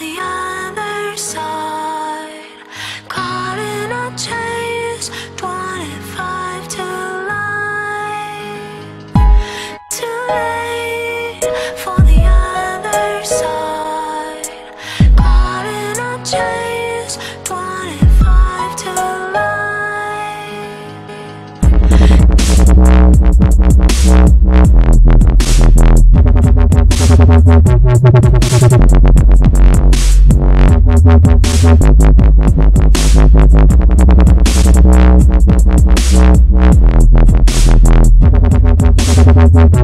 the